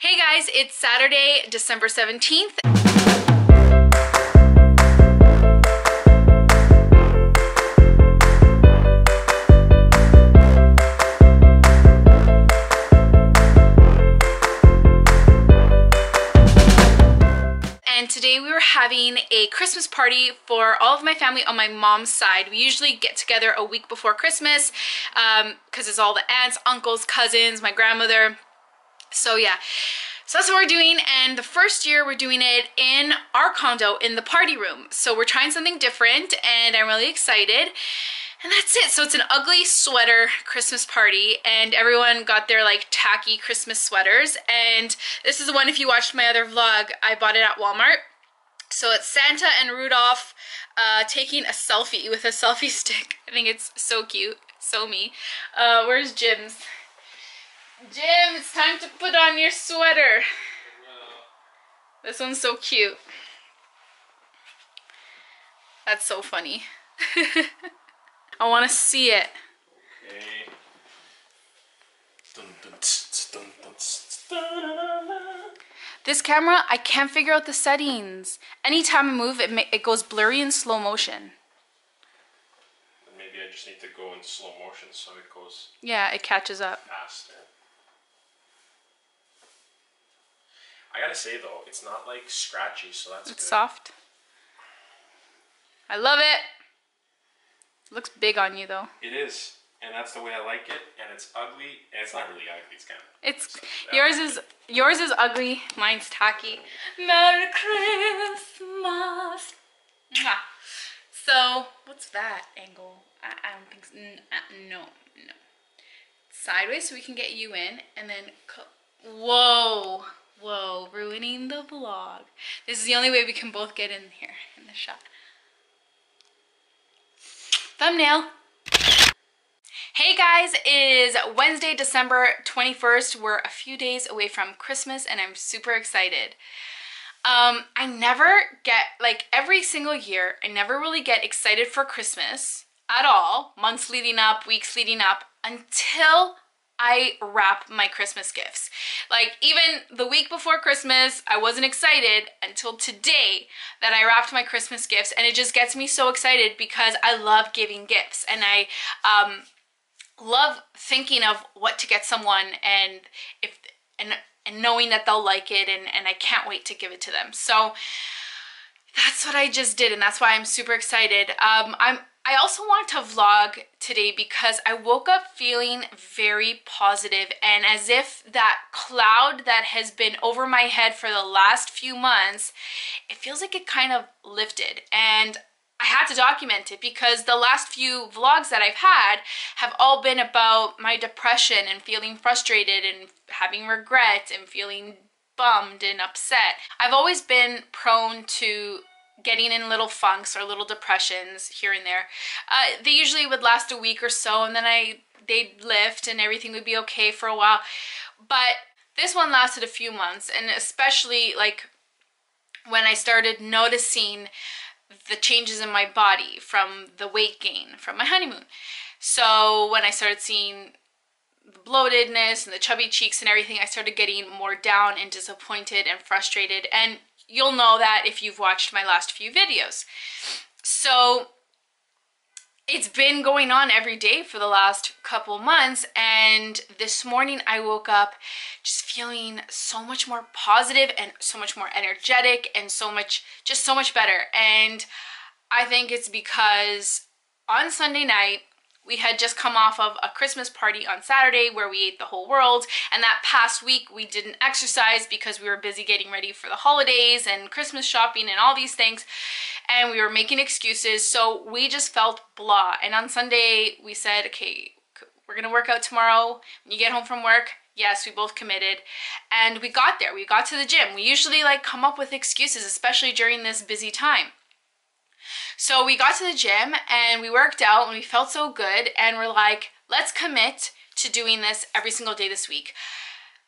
Hey guys, it's Saturday, December 17th. And today we were having a Christmas party for all of my family on my mom's side. We usually get together a week before Christmas because it's all the aunts, uncles, cousins, my grandmother. So yeah, so that's what we're doing. And the first year we're doing it in our condo in the party room. So we're trying something different and I'm really excited. And that's it. So it's an ugly sweater Christmas party and everyone got their like tacky Christmas sweaters. And this is the one, if you watched my other vlog, I bought it at Walmart. So it's Santa and Rudolph taking a selfie with a selfie stick. I think it's so cute. So me. Where's Jim's? Jim, it's time to put on your sweater. Wow. This one's so cute. That's so funny. I want to see it. Okay. This camera, I can't figure out the settings. Anytime I move, it goes blurry in slow motion. Maybe I just need to go in slow motion so it goes. Yeah, it catches up. Faster. I gotta say though, it's not like scratchy, so that's good. It's soft. I love it. It looks big on you though. It is, and that's the way I like it. And it's ugly, and it's not really ugly. It's kind of. It's yours is ugly. Mine's tacky. Merry Christmas. Mwah. So what's that angle? I don't think so. No. Sideways so we can get you in, and then. Whoa, ruining the vlog. This is the only way we can both get in here in the shot. Thumbnail. Hey guys, it is Wednesday, December 21st. We're a few days away from Christmas and I'm super excited. I never get, like every single year, I never really get excited for Christmas at all, months leading up, weeks leading up, until I wrap my Christmas gifts. Like even the week before Christmas, I wasn't excited until today that I wrapped my Christmas gifts, and it just gets me so excited because I love giving gifts and I love thinking of what to get someone and knowing that they'll like it and I can't wait to give it to them. So that's what I just did and that's why I'm super excited. I also want to vlog today because I woke up feeling very positive and as if that cloud that has been over my head for the last few months, it feels like it kind of lifted, and I had to document it because the last few vlogs that I've had have all been about my depression and feeling frustrated and having regret and feeling bummed and upset. I've always been prone to getting in little funks or little depressions here and there. They usually would last a week or so and then they'd lift and everything would be okay for a while. But this one lasted a few months, and especially like when I started noticing the changes in my body from the weight gain from my honeymoon. So when I started seeing the bloatedness and the chubby cheeks and everything, I started getting more down and disappointed and frustrated, and you'll know that if you've watched my last few videos. So it's been going on every day for the last couple months, and this morning I woke up just feeling so much more positive and so much more energetic and so much better. And I think it's because on Sunday night, we had just come off of a Christmas party on Saturday where we ate the whole world, and that past week we didn't exercise because we were busy getting ready for the holidays and Christmas shopping and all these things, and we were making excuses, so we just felt blah. And on Sunday we said, okay, we're gonna work out tomorrow when you get home from work. Yes, we both committed, and we got there. We got to the gym. We usually like come up with excuses, especially during this busy time. So we got to the gym and we worked out and we felt so good, and we're like, let's commit to doing this every single day this week,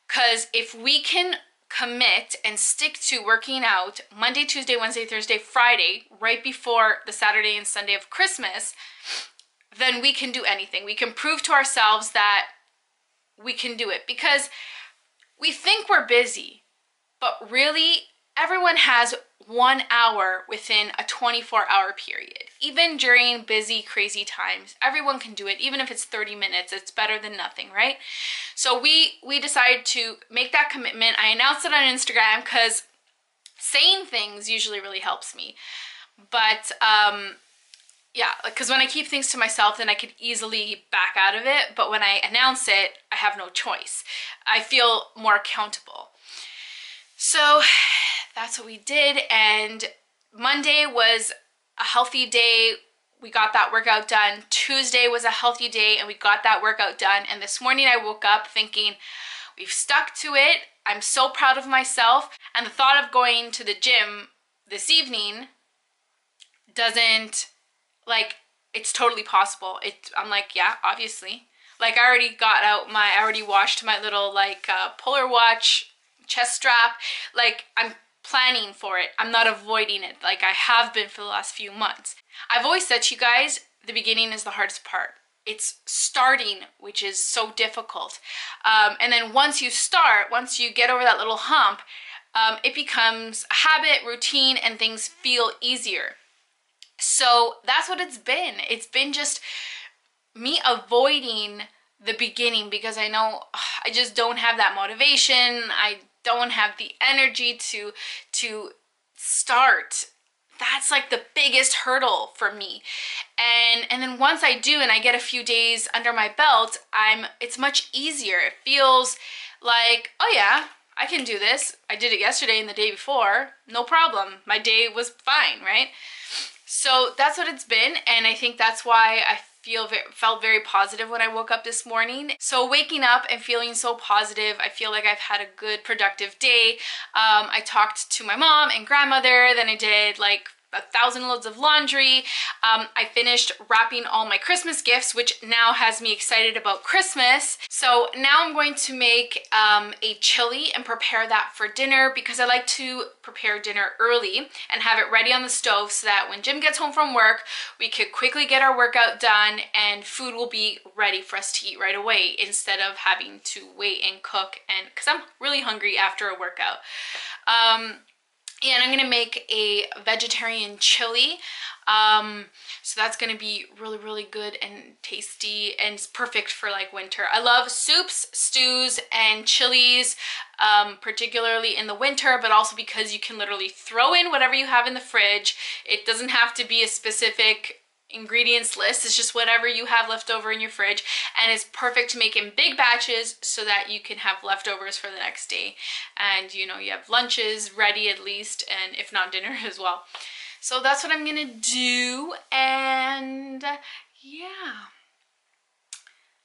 because if we can commit and stick to working out Monday, Tuesday, Wednesday, Thursday, Friday, right before the Saturday and Sunday of Christmas, then we can do anything. We can prove to ourselves that we can do it, because We think we're busy, but really everyone has 1 hour within a 24-hour period. Even during busy, crazy times, everyone can do it. Even if it's 30 minutes, it's better than nothing, right? So we decided to make that commitment. I announced it on Instagram because saying things usually really helps me. But yeah, because when I keep things to myself, then I could easily back out of it. But when I announce it, I have no choice. I feel more accountable. So that's what we did. And Monday was a healthy day. We got that workout done. Tuesday was a healthy day and we got that workout done. And this morning I woke up thinking, we've stuck to it. I'm so proud of myself. And the thought of going to the gym this evening doesn't, like, it's totally possible. I'm like, yeah, obviously. Like, I already got out I already washed my little, like, polar watch chest strap. Like, I'm planning for it. I'm not avoiding it like I have been for the last few months. I've always said to you guys, the beginning is the hardest part. It's starting, which is so difficult. And then once you start, once you get over that little hump, it becomes a habit, routine, and things feel easier. So that's what it's been. It's been just me avoiding the beginning because I know I just don't have that motivation. I don't have the energy to start. That's like the biggest hurdle for me. And then once I do and I get a few days under my belt, it's much easier. It feels like, oh yeah, I can do this. I did it yesterday and the day before. No problem. My day was fine, right? So that's what it's been, and I think that's why I felt very positive when I woke up this morning. So waking up and feeling so positive, I feel like I've had a good productive day. I talked to my mom and grandmother, then I did like 1,000 loads of laundry. I finished wrapping all my Christmas gifts, which now has me excited about Christmas. So now I'm going to make a chili and prepare that for dinner because I like to prepare dinner early and have it ready on the stove so that when Jim gets home from work, we could quickly get our workout done and food will be ready for us to eat right away instead of having to wait and cook, and because I'm really hungry after a workout. And I'm gonna make a vegetarian chili. So that's gonna be really, really good and tasty, and it's perfect for like winter. I love soups, stews, and chilies, particularly in the winter, but also because you can literally throw in whatever you have in the fridge. It doesn't have to be a specific ingredients list. It's just whatever you have left over in your fridge, and it's perfect to make in big batches so that you can have leftovers for the next day, and you know, you have lunches ready at least, and if not, dinner as well. So that's what I'm gonna do. And yeah,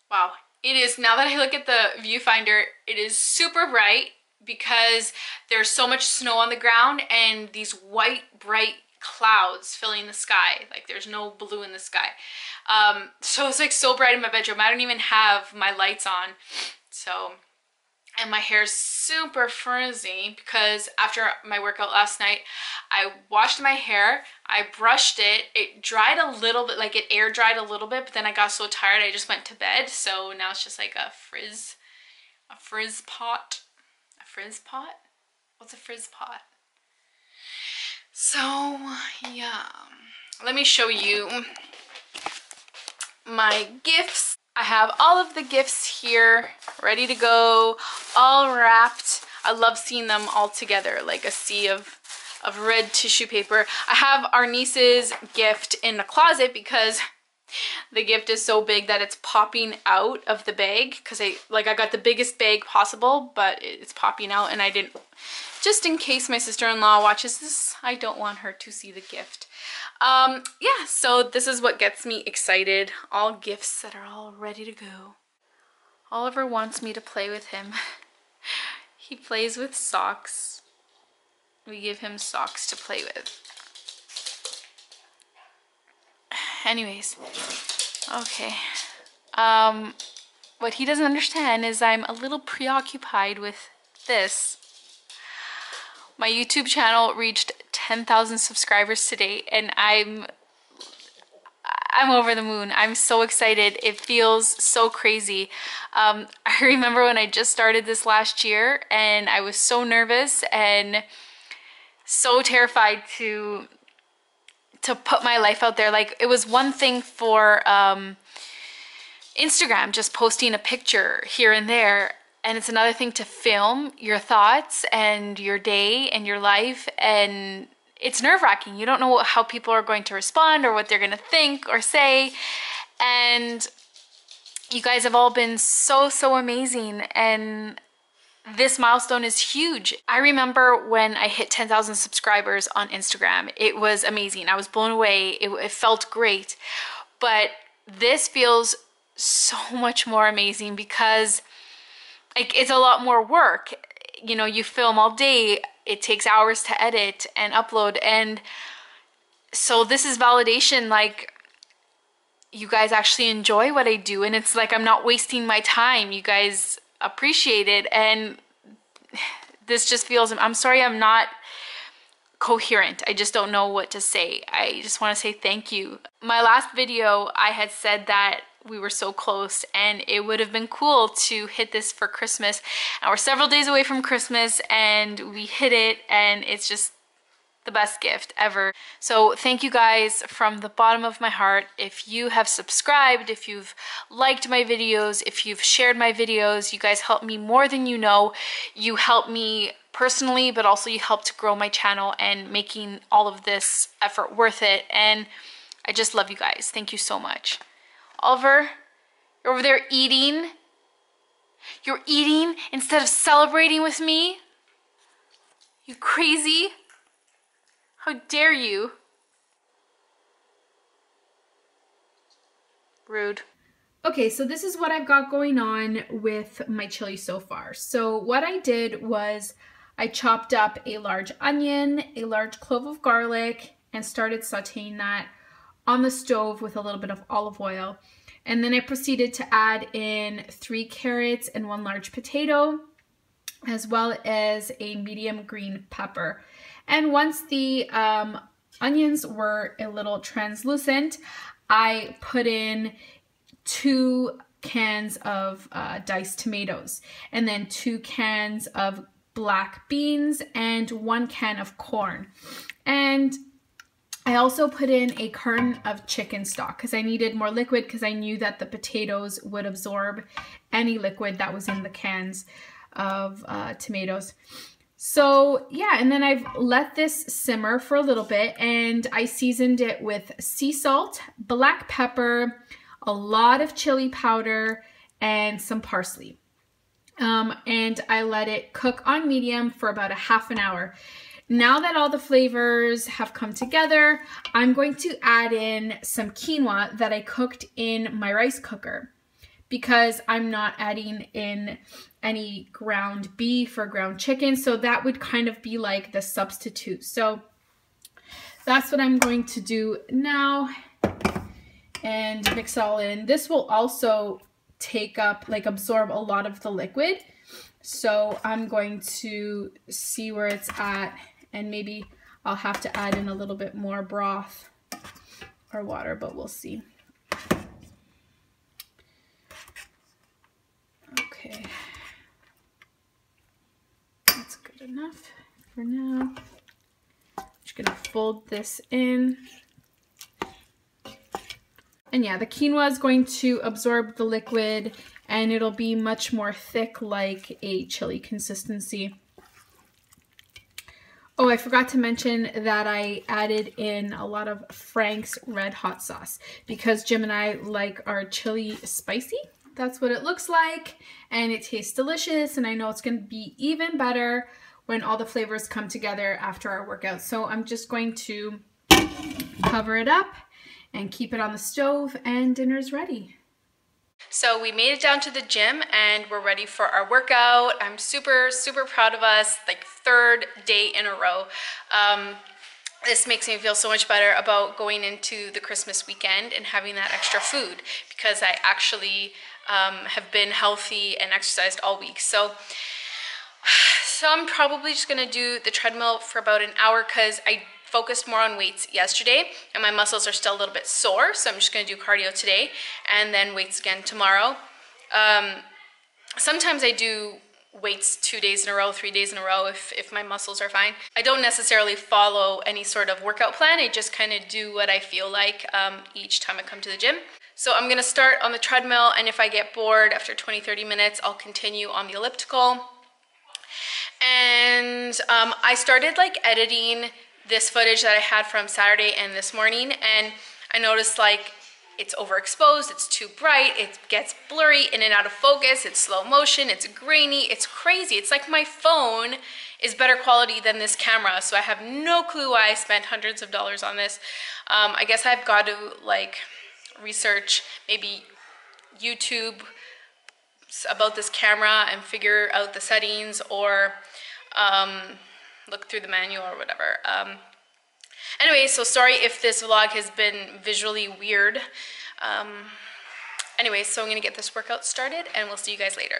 wow, it is, now that I look at the viewfinder, it is super bright because there's so much snow on the ground and these white bright clouds filling the sky. Like, there's no blue in the sky. So it's like so bright in my bedroom. I don't even have my lights on. So, and my hair's super frizzy because after my workout last night, I washed my hair, I brushed it, it dried a little bit, like it air dried a little bit, but then I got so tired I just went to bed. So now it's just like a frizz pot. What's a frizz pot? So yeah, let me show you my gifts. I have all of the gifts here ready to go, all wrapped. I love seeing them all together, like a sea of red tissue paper. I have our niece's gift in the closet because the gift is so big that it's popping out of the bag, because I got the biggest bag possible, but it's popping out, and I didn't, just in case my sister-in-law watches this, I don't want her to see the gift. Yeah, so this is what gets me excited, all gifts that are all ready to go. Oliver wants me to play with him. He plays with socks. We give him socks to play with. Anyways, okay, what he doesn't understand is I'm a little preoccupied with this. My YouTube channel reached 10,000 subscribers today, and I'm over the moon. I'm so excited. It feels so crazy. I remember when I just started this last year and I was so nervous and so terrified to put my life out there. Like, it was one thing for Instagram, just posting a picture here and there. And it's another thing to film your thoughts and your day and your life. And it's nerve-wracking. You don't know how people are going to respond or what they're going to think or say. And you guys have all been so, so amazing. And this milestone is huge. I remember when I hit 10,000 subscribers on Instagram. It was amazing. I was blown away. It felt great. But this feels so much more amazing because it's a lot more work. You know, you film all day. It takes hours to edit and upload. And so this is validation. Like, you guys actually enjoy what I do. And it's like, I'm not wasting my time. You guys appreciate it. And this just feels, I'm sorry I'm not coherent. I just don't know what to say. I just want to say thank you. My last video, I had said that we were so close and it would have been cool to hit this for Christmas. And we're several days away from Christmas and we hit it, and it's just the best gift ever. So thank you guys from the bottom of my heart. If you have subscribed, if you've liked my videos, if you've shared my videos, you guys help me more than you know. You help me personally, but also you help to grow my channel and making all of this effort worth it. And I just love you guys. Thank you so much. Oliver, you're over there eating. You're eating instead of celebrating with me? You crazy? How dare you? Rude. Okay, so this is what I've got going on with my chili so far. So what I did was I chopped up a large onion, a large clove of garlic, and started sauteing that on the stove with a little bit of olive oil. And then I proceeded to add in 3 carrots and 1 large potato, as well as a medium green pepper. And once the onions were a little translucent, I put in 2 cans of diced tomatoes, and then 2 cans of black beans and 1 can of corn. And I also put in a carton of chicken stock because I needed more liquid, because I knew that the potatoes would absorb any liquid that was in the cans of tomatoes. So yeah, and then I've let this simmer for a little bit, and I seasoned it with sea salt, black pepper, a lot of chili powder, and some parsley. And I let it cook on medium for about a half an hour. Now that all the flavors have come together, I'm going to add in some quinoa that I cooked in my rice cooker, because I'm not adding in any ground beef or ground chicken, so that would kind of be like the substitute. So that's what I'm going to do now and mix it all in. This will also take up, like, absorb a lot of the liquid. So I'm going to see where it's at. And maybe I'll have to add in a little bit more broth or water, but we'll see. Okay. That's good enough for now. I'm just gonna fold this in. And yeah, the quinoa is going to absorb the liquid and it'll be much more thick, like a chili consistency. Oh, I forgot to mention that I added in a lot of Frank's Red Hot Sauce because Jim and I like our chili spicy. That's what it looks like, and it tastes delicious, and I know it's going to be even better when all the flavors come together after our workout. So I'm just going to cover it up and keep it on the stove, and dinner's ready. So we made it down to the gym and we're ready for our workout. I'm super, super proud of us, like 3rd day in a row. This makes me feel so much better about going into the Christmas weekend and having that extra food, because I actually have been healthy and exercised all week. So I'm probably just gonna do the treadmill for about an hour because I focused more on weights yesterday and my muscles are still a little bit sore, so I'm just going to do cardio today and then weights again tomorrow. Sometimes I do weights 2 days in a row, 3 days in a row if my muscles are fine. I don't necessarily follow any sort of workout plan. I just kind of do what I feel like each time I come to the gym. So I'm going to start on the treadmill, and if I get bored after 20-30 minutes, I'll continue on the elliptical. And I started like editing this footage that I had from Saturday and this morning, and I noticed like it's overexposed, it's too bright, it gets blurry, in and out of focus, it's slow motion, it's grainy, it's crazy. It's like my phone is better quality than this camera, so I have no clue why I spent hundreds of dollars on this. I guess I've got to like research maybe YouTube about this camera and figure out the settings, or look through the manual or whatever. Anyway, so sorry if this vlog has been visually weird. Anyway, so I'm gonna get this workout started and we'll see you guys later.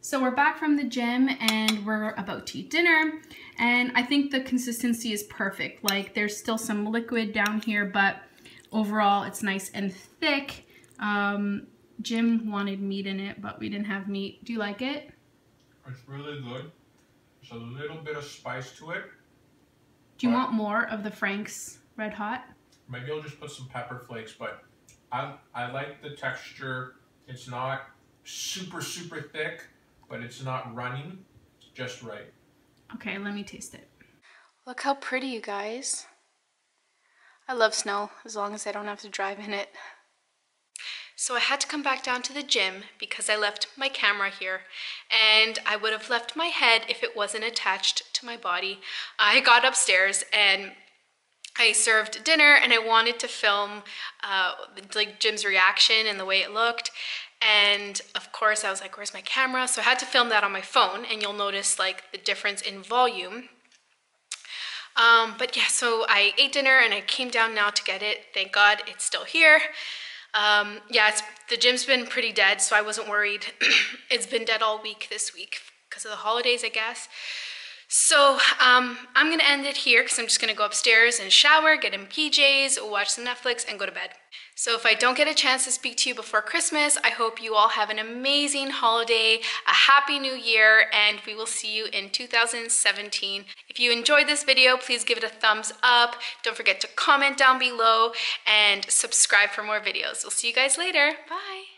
So we're back from the gym and we're about to eat dinner, and I think the consistency is perfect. Like, there's still some liquid down here, but overall it's nice and thick. Jim wanted meat in it, but we didn't have meat. Do you like it? It's really good. There's a little bit of spice to it. Do you want more of the Frank's Red Hot? Maybe I'll just put some pepper flakes, but I like the texture. It's not super, super thick, but it's not running, it's just right. Okay, let me taste it. Look how pretty, you guys. I love snow, as long as I don't have to drive in it. So I had to come back down to the gym because I left my camera here, and I would have left my head if it wasn't attached to my body. I got upstairs and I served dinner, and I wanted to film like Jim's reaction and the way it looked. And of course I was like, where's my camera? So I had to film that on my phone, and you'll notice like the difference in volume. But yeah, so I ate dinner and I came down now to get it. Thank God it's still here. Yeah, the gym's been pretty dead, so I wasn't worried. It's been dead all week this week because of the holidays, I guess. So I'm gonna end it here because I'm just gonna go upstairs and shower, get in PJs, watch some Netflix, and go to bed. So if I don't get a chance to speak to you before Christmas, I hope you all have an amazing holiday, a happy new year, and we will see you in 2017. If you enjoyed this video, please give it a thumbs up. Don't forget to comment down below and subscribe for more videos. We'll see you guys later. Bye.